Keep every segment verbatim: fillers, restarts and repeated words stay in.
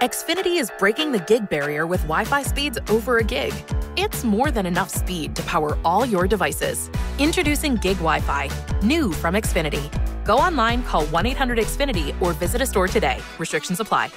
Xfinity is breaking the gig barrier with Wi-Fi speeds over a gig. It's more than enough speed to power all your devices. Introducing Gig Wi-Fi, new from Xfinity. Go online, call one eight hundred X finity, or visit a store today. Restrictions apply.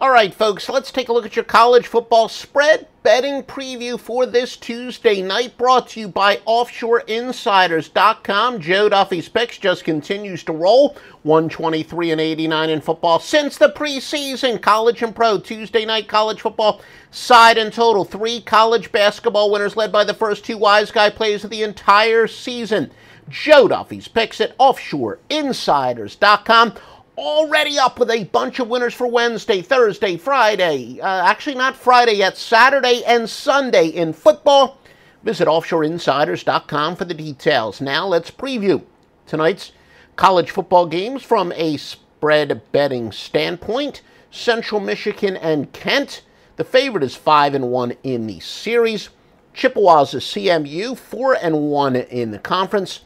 All right, folks, let's take a look at your college football spread betting preview for this Tuesday night, brought to you by Offshore Insiders dot com. Joe Duffy's picks just continues to roll, one twenty-three and eighty-nine in football since the preseason. College and pro Tuesday night college football side and total. Three college basketball winners led by the first two wise guy plays of the entire season. Joe Duffy's picks at Offshore Insiders dot com. Already up with a bunch of winners for Wednesday, Thursday, Friday, uh, actually not Friday yet, Saturday and Sunday in football. Visit Offshore Insiders dot com for the details. Now let's preview tonight's college football games from a spread betting standpoint. Central Michigan and Kent. The favorite is five and one in the series. Chippewa's a C M U, four and one in the conference.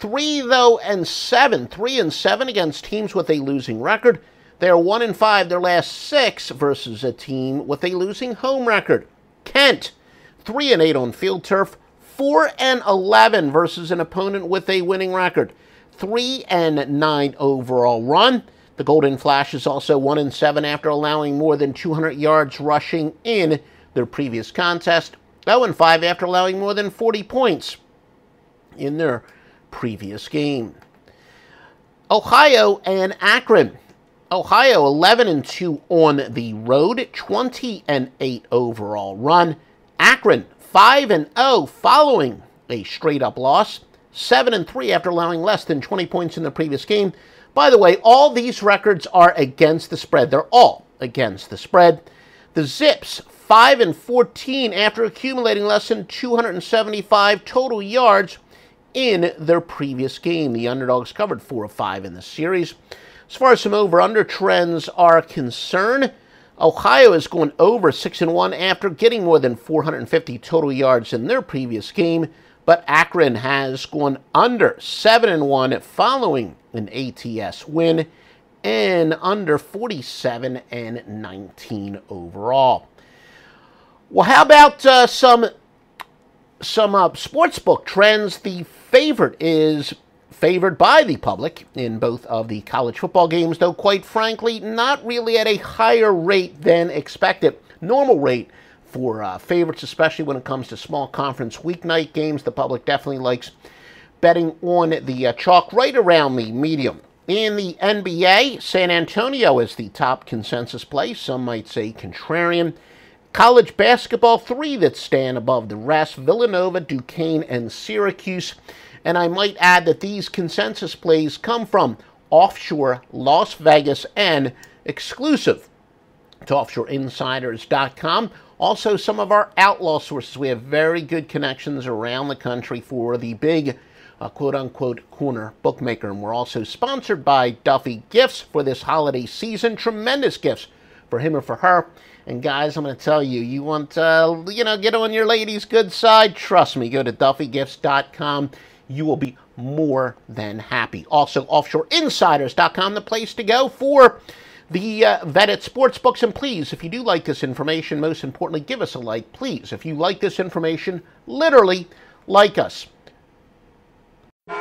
Three, though, and seven. Three and seven against teams with a losing record. They are one and five their last six versus a team with a losing home record. Kent, three and eight on field turf. Four and eleven versus an opponent with a winning record. Three and nine overall run. The Golden Flash is also one and seven after allowing more than two hundred yards rushing in their previous contest. Oh, and five after allowing more than forty points in their previous game. Ohio and Akron. Ohio eleven and two on the road, twenty and eight overall run. Akron five and oh following a straight-up loss, seven and three after allowing less than twenty points in the previous game. By the way, all these records are against the spread. They're all against the spread. The Zips five and fourteen after accumulating less than two hundred seventy-five total yards in their previous game. The underdogs covered four of five in the series. As far as some over-under trends are concerned, Ohio is going over six and one after getting more than four hundred fifty total yards in their previous game, but Akron has gone under seven and one following an A T S win, and under forty-seven and nineteen overall. Well, how about uh, some Some uh, sportsbook trends? The favorite is favored by the public in both of the college football games, though quite frankly, not really at a higher rate than expected. Normal rate for uh, favorites, especially when it comes to small conference weeknight games. The public definitely likes betting on the uh, chalk right around the medium. In the N B A, San Antonio is the top consensus play. Some might say contrarian. College basketball, three that stand above the rest: Villanova, Duquesne, and Syracuse. And I might add that these consensus plays come from Offshore, Las Vegas, and exclusive to Offshore Insiders dot com. Also, some of our outlaw sources. We have very good connections around the country for the big uh, quote-unquote corner bookmaker. And we're also sponsored by Duffy Gifts for this holiday season. Tremendous gifts for him or for her. And guys, I'm going to tell you, you want to, uh, you know, get on your lady's good side? Trust me, go to Duffy Gifts dot com. You will be more than happy. Also, Offshore Insiders dot com, the place to go for the uh, vetted sportsbooks. And please, if you do like this information, most importantly, give us a like. Please, if you like this information, literally like us.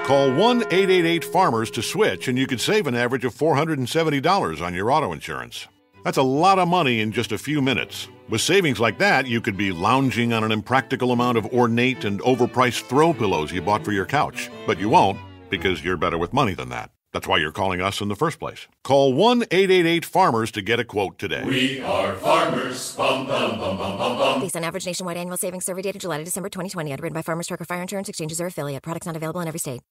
Call one eight eight eight farmers to switch, and you could save an average of four hundred seventy dollars on your auto insurance. That's a lot of money in just a few minutes. With savings like that, you could be lounging on an impractical amount of ornate and overpriced throw pillows you bought for your couch. But you won't, because you're better with money than that. That's why you're calling us in the first place. Call one eight eight eight farmers to get a quote today. We are Farmers. Bum, bum, bum, bum, bum, bum. Based on average nationwide annual savings survey dated July to December twenty twenty. Underwritten by Farmers Trucker Fire Insurance Exchanges or affiliate. Products not available in every state.